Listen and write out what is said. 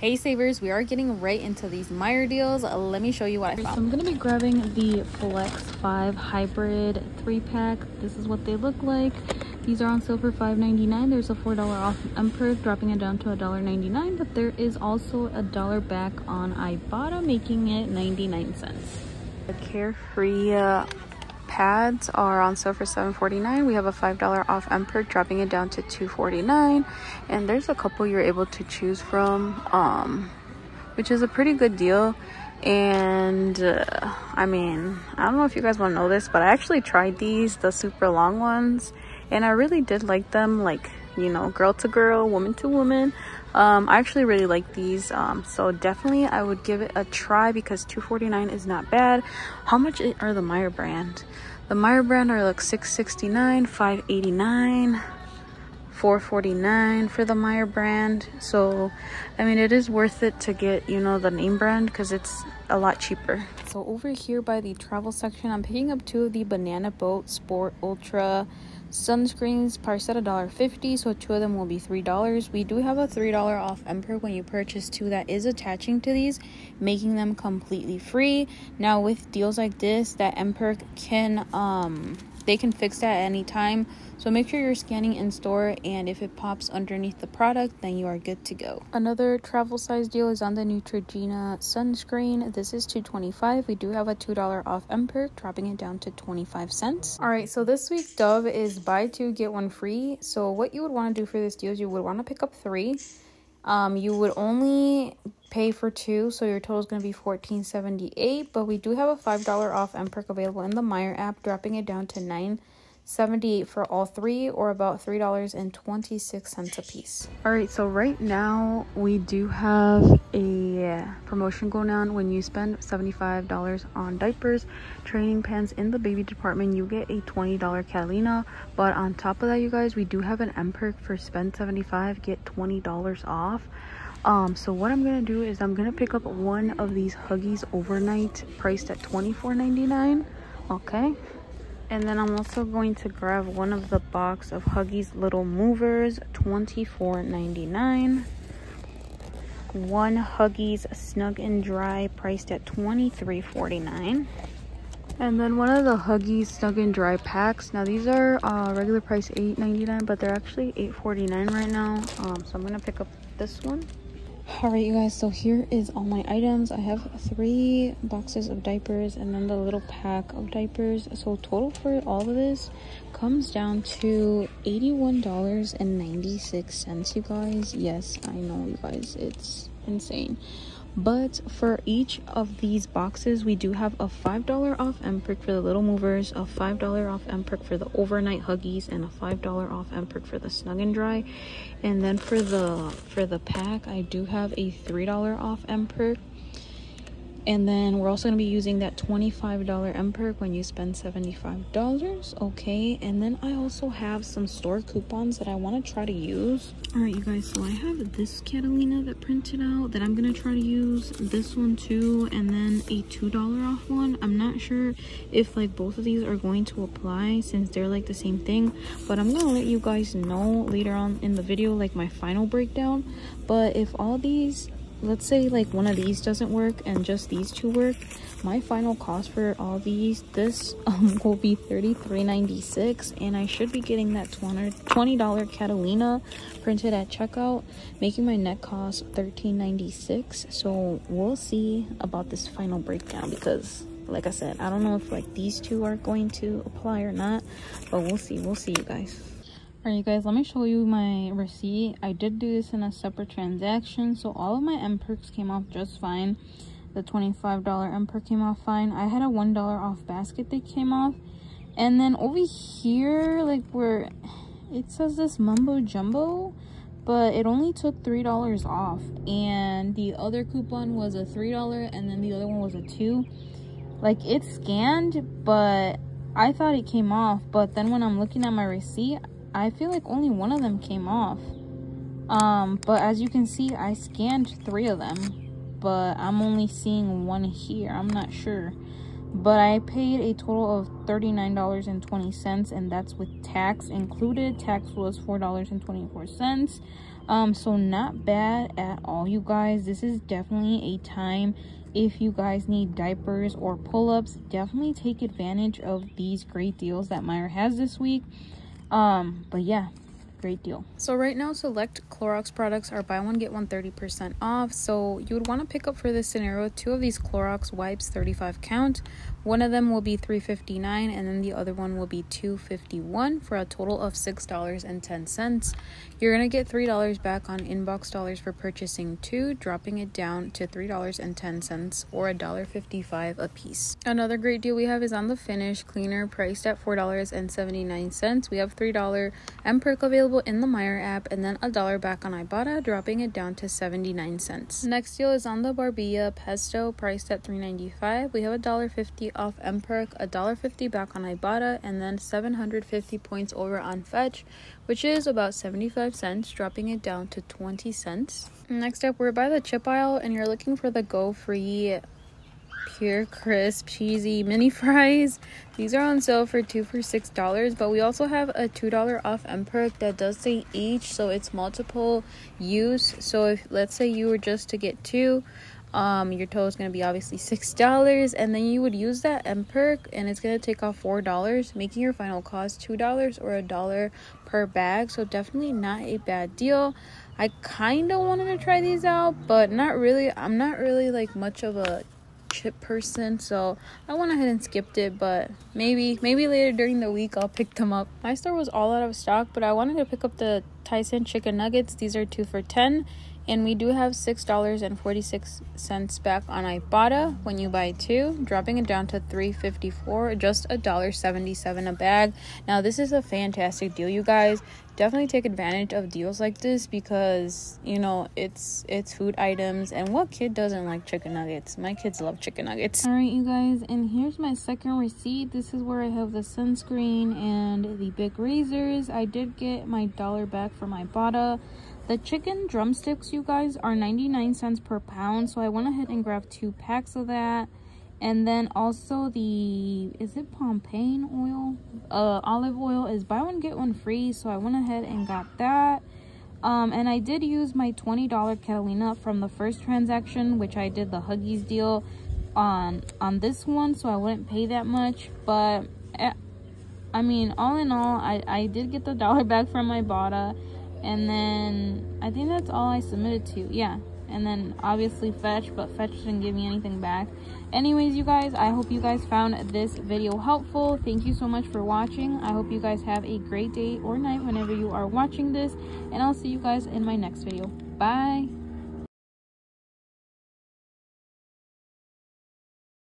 Hey savers, we are getting right into these Meijer deals. Let me show you what I found. So I'm gonna be grabbing the Flex 5 Hybrid 3-pack. This is what they look like. These are on sale for $5.99. There's a $4 off mPerk, dropping it down to $1.99, but there is also a $1 back on Ibotta, making it 99 cents. The Carefree pads are on sale for $7.49. We have a $5 off mPerk, dropping it down to $2.49, and there's a couple you're able to choose from, which is a pretty good deal. And I mean, I don't know if you guys want to know this, but I actually tried these, the super long ones, and I really did like them. Like, you know, girl to girl, woman to woman. I actually really like these, so definitely I would give it a try, because $2.49 is not bad. How much are the Meijer brand? The Meijer brand are like $6.69, $5.89, $4.49 for the Meijer brand. So I mean, it is worth it to get, you know, the name brand, because it's a lot cheaper. So over here by the travel section, I'm picking up two of the Banana Boat Sport Ultra sunscreens, priced at $1.50, so two of them will be $3. We do have a $3 off mPerk when you purchase two that is attaching to these, making them completely free. Now with deals like this, that mPerk can they can fix that at any time, so make sure you're scanning in store, and if it pops underneath the product, then you are good to go. Another travel size deal is on the Neutrogena sunscreen. This is $2.25. We do have a $2 off mPerk, dropping it down to 25 cents. All right, so this week Dove is buy two get one free. So what you would want to do for this deal is you would want to pick up three. You would only pay for two, so your total is going to be $14.78, but we do have a $5 off mPerk available in the Meijer app, dropping it down to $9.78 for all three, or about $3.26 a piece. All right, so right now we do have a promotion going on. When you spend $75 on diapers, training pants in the baby department, you get a $20 Catalina. But on top of that, you guys, we do have an mPerk for spend $75, get $20 off. So what I'm gonna do is I'm gonna pick up one of these Huggies Overnight, priced at $24.99. okay, and then I'm also going to grab one of the box of Huggies Little Movers, $24.99. One Huggies Snug and Dry, priced at $23.49. And then one of the Huggies Snug and Dry packs. Now these are regular price $8.99, but they're actually $8.49 right now. So I'm gonna pick up this one. All right, you guys, so here is all my items. I have three boxes of diapers and then the little pack of diapers, so total for all of this comes down to $81.96, you guys. Yes, I know, you guys, it's insane. But for each of these boxes, we do have a $5 off mPerk for the Little Movers, a $5 off mPerk for the Overnight Huggies, and a $5 off mPerk for the Snug and Dry. And then for the pack, I do have a $3 off mPerk. And then we're also going to be using that $25 mPerk when you spend $75. Okay, and then I also have some store coupons that I want to try to use. All right, you guys, so I have this Catalina that printed out that I'm going to try to use, this one too, and then a $2 off one. I'm not sure if like both of these are going to apply since they're like the same thing, but I'm going to let you guys know later on in the video, like my final breakdown. But if all these, let's say like one of these doesn't work and just these two work, my final cost for all these will be $33.96, and I should be getting that $20 Catalina printed at checkout, making my net cost $13.96. so we'll see about this final breakdown, because like I said, I don't know if like these two are going to apply or not, but we'll see, you guys. All right, you guys, let me show you my receipt. I did do this in a separate transaction, so all of my mPerks came off just fine. The $25 mPerk came off fine. I had a $1 off basket that came off. And then over here, like where it says this mumbo jumbo, but it only took $3 off. And the other coupon was a $3, and then the other one was a $2. Like, it scanned, but I thought it came off. But then when I'm looking at my receipt, I feel like only one of them came off, but as you can see, I scanned three of them, but I'm only seeing one here. I'm not sure, but I paid a total of $39.20, and that's with tax included. Tax was $4.24. So not bad at all, you guys. This is definitely a time if you guys need diapers or pull-ups, definitely take advantage of these great deals that Meijer has this week. But yeah, great deal. So right now, select Clorox products are buy one get one 30% off, so you would want to pick up for this scenario 2 of these Clorox wipes 35 count. One of them will be $3.59 and then the other one will be $2.51 for a total of $6.10. You're going to get $3 back on inbox dollars for purchasing 2, dropping it down to $3.10 or $1.55 a piece. Another great deal we have is on the Finish cleaner, priced at $4.79. We have $3 mPerk available in the Meijer app, and then $1 back on Ibotta, dropping it down to 79 cents. Next deal is on the Barbilla Pesto, priced at $3.95. We have $1.50 off mPerk, $1.50 back on Ibotta, and then 750 points over on Fetch, which is about 75 cents, dropping it down to 20 cents. Next up, we're by the chip aisle and you're looking for the Go Free pure crisp cheesy mini fries. These are on sale for 2 for $6, but we also have a $2 off mPerk that does say each, so it's multiple use. So if let's say you were just to get 2, your total is going to be obviously $6, and then you would use that mPerk and it's going to take off $4, making your final cost $2 or $1 per bag. So definitely not a bad deal. I kind of wanted to try these out, but not really. I'm not really like much of a chip person, so I went ahead and skipped it, but maybe later during the week I'll pick them up. My store was all out of stock, but I wanted to pick up the Tyson chicken nuggets. These are 2 for $10, and we do have $6.46 back on Ibotta when you buy 2, dropping it down to $3.54, just $1.77 a bag. Now this is a fantastic deal, you guys. Definitely take advantage of deals like this because, you know, it's food items, and what kid doesn't like chicken nuggets? My kids love chicken nuggets. All right, you guys, and here's my second receipt. This is where I have the sunscreen and the big razors. I did get my $1 back from Ibotta. The chicken drumsticks, you guys, are 99 cents per pound, so I went ahead and grabbed 2 packs of that. And then also the, is it Pompeii oil? Olive oil is buy one get one free, so I went ahead and got that. And I did use my $20 Catalina from the first transaction, which I did the Huggies deal on this one, so I wouldn't pay that much. But I mean, all in all, I did get the $1 back from Ibotta. And then I think that's all I submitted to, yeah. And then obviously Fetch, but Fetch didn't give me anything back. Anyways, you guys, I hope you guys found this video helpful. Thank you so much for watching. I hope you guys have a great day or night whenever you are watching this, and I'll see you guys in my next video. Bye.